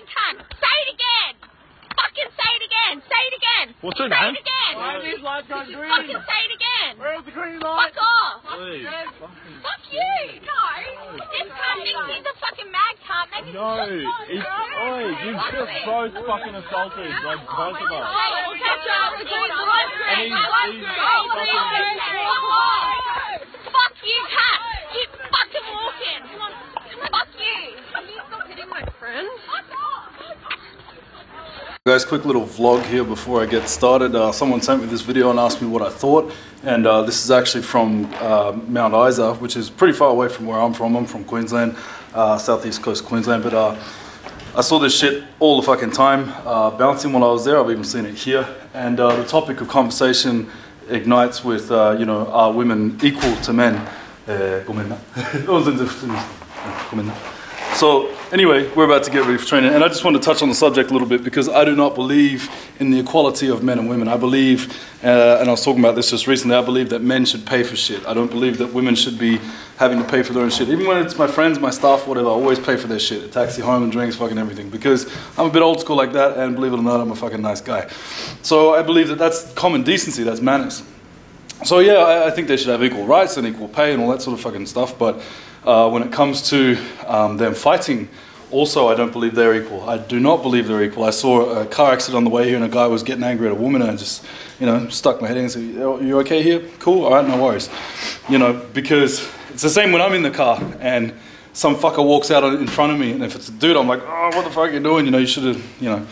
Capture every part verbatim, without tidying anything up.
second time. Say it again. Fucking say it again. Say it again. What's her name? Say it again. Why are these lights on green? Fucking say it again. Where's the green light? Fuck off. Fuck you. No. This can't mix in the fucking mag can't make it. No. It's, oi, you've just both fucking assaulted. Like, both of us. We'll catch up. The green light's green. The light's green. Fuck off. Fuck you, cat. Keep fucking walking. Come on. Fuck you. Can you stop hitting my friend? Fuck off. Guys, quick little vlog here before I get started. Uh, someone sent me this video and asked me what I thought, and uh, this is actually from uh, Mount Isa, which is pretty far away from where I'm from. I'm from Queensland, uh, southeast coast Queensland, but uh, I saw this shit all the fucking time, uh, bouncing while I was there. I've even seen it here, and uh, the topic of conversation ignites with, uh, you know, are women equal to men? So anyway, we're about to get ready for training, and I just want to touch on the subject a little bit because I do not believe in the equality of men and women. I believe, uh, and I was talking about this just recently, I believe that men should pay for shit. I don't believe that women should be having to pay for their own shit. Even when it's my friends, my staff, whatever, I always pay for their shit. A taxi home and drinks, fucking everything. Because I'm a bit old school like that, and believe it or not, I'm a fucking nice guy. So I believe that that's common decency, that's manners. So yeah, I, I think they should have equal rights and equal pay and all that sort of fucking stuff, but Uh, when it comes to um, them fighting, also I don't believe they're equal. I do not believe they're equal. I saw a car accident on the way here and a guy was getting angry at a woman, and I just, you know, stuck my head in and said, you okay here? Cool, all right, no worries. You know, because it's the same when I'm in the car and some fucker walks out in front of me, and if it's a dude, I'm like, oh, what the fuck are you doing? You know, you should have, you know,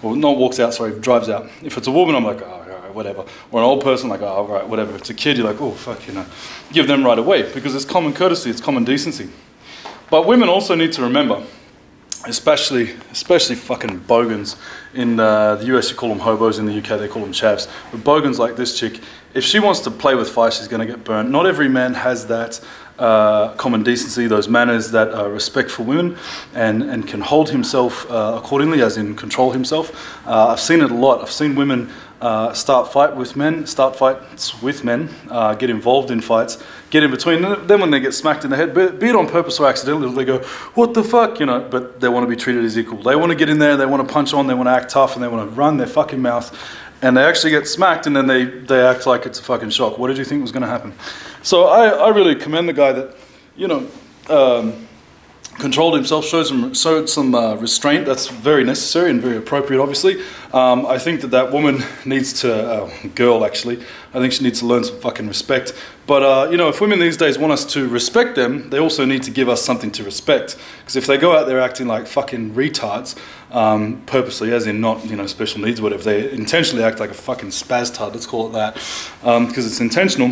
well, not walks out, sorry, drives out. If it's a woman, I'm like, oh, all right, whatever. Or an old person, like, oh, all right, whatever. If it's a kid, you're like, oh, fuck, you know. Give them right away, because it's common courtesy, it's common decency. But women also need to remember, especially especially fucking bogans. In uh, the U S, you call them hobos. In the U K, they call them chaps. But bogans like this chick, if she wants to play with fire, she's going to get burnt. Not every man has that uh, common decency, those manners, that uh, respect for women, and, and can hold himself uh, accordingly, as in control himself. Uh, I've seen it a lot. I've seen women uh, start fight with men, start fights with men, uh, get involved in fights, get in between. And then when they get smacked in the head, be it on purpose or accidentally, they go, what the fuck, you know, but they want to be treated as equal. They want to get in there, they want to punch on, they want to act tough, and they want to run their fucking mouth, and they actually get smacked, and then they, they act like it's a fucking shock. What did you think was going to happen? So I, I really commend the guy that, you know, um, controlled himself, showed some, showed some uh, restraint. That's very necessary and very appropriate, obviously. Um, I think that that woman needs to, uh, girl actually, I think she needs to learn some fucking respect. But, uh, you know, if women these days want us to respect them, they also need to give us something to respect. Because if they go out there acting like fucking retards, um, purposely, as in not, you know, special needs or whatever, they intentionally act like a fucking spaztard, let's call it that, because um, it's intentional,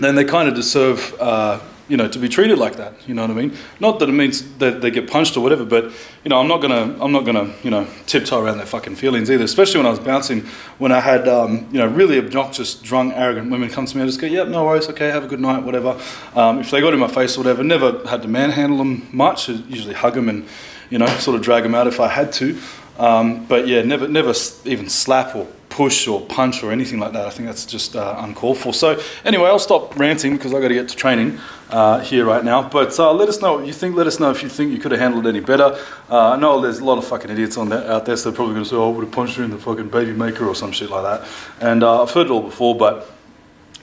then they kind of deserve, uh, you know, to be treated like that, you know what I mean? Not that it means that they get punched or whatever, but, you know, I'm not gonna, I'm not gonna, you know, tiptoe around their fucking feelings either, especially when I was bouncing, when I had, um, you know, really obnoxious, drunk, arrogant women come to me, I just go, yep, no worries, okay, have a good night, whatever. Um, if they got in my face or whatever, never had to manhandle them much, I'd usually hug them and, you know, sort of drag them out if I had to. Um, but yeah, never, never even slap or push or punch or anything like that. I think that's just uh, uncalled for. So anyway, I'll stop ranting because I've got to get to training uh, here right now. But uh, let us know what you think. Let us know if you think you could have handled it any better. Uh, I know there's a lot of fucking idiots on there, out there, so they're probably going to say, oh, I would have punched her in the fucking baby maker or some shit like that. And uh, I've heard it all before, but,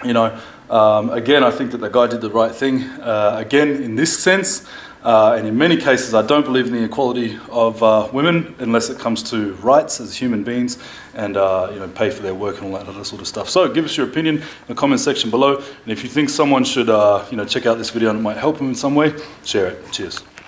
you know, um, again, I think that the guy did the right thing. Uh, again, in this sense, Uh, and in many cases, I don't believe in the equality of uh, women unless it comes to rights as human beings and uh, you know, pay for their work and all that other sort of stuff. So give us your opinion in the comment section below. And if you think someone should uh, you know, check out this video and it might help them in some way, share it. Cheers.